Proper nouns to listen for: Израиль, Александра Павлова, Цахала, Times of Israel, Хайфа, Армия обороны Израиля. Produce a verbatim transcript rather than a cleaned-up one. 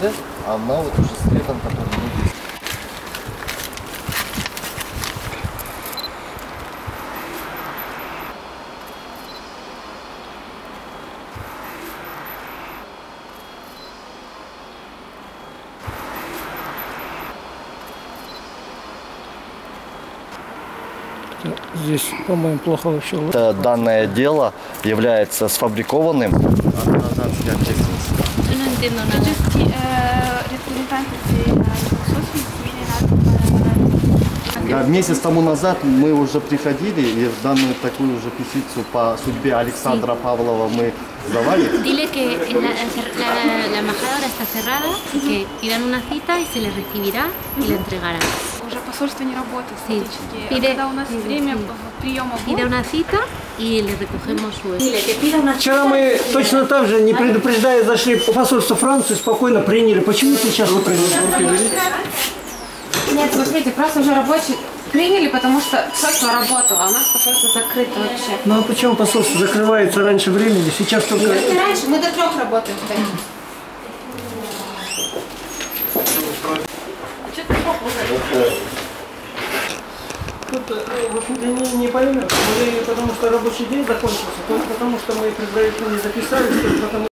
кетті, анау уже следом, который не есть. Здесь, по-моему, плохо вообще. Данное дело является сфабрикованным. Да, месяц тому назад мы уже приходили и в данную такую уже петицию по судьбе Александра Павлова мы давали. Уже посольство не работает фактически. А когда у нас время приема будет... Вчера мы точно так же, не предупреждая, зашли в посольство Франции, спокойно приняли. Почему сейчас вы приняли? Нет, смотрите, просто уже рабочие приняли, потому что посольство работало, а у нас посольство закрыто вообще. Ну а почему посольство закрывается раньше времени? Сейчас только... Если раньше, мы до трех работаем. Тут не, не поймешь, мы, потому что рабочий день закончился, только потому что мы предварительно не записались, только потому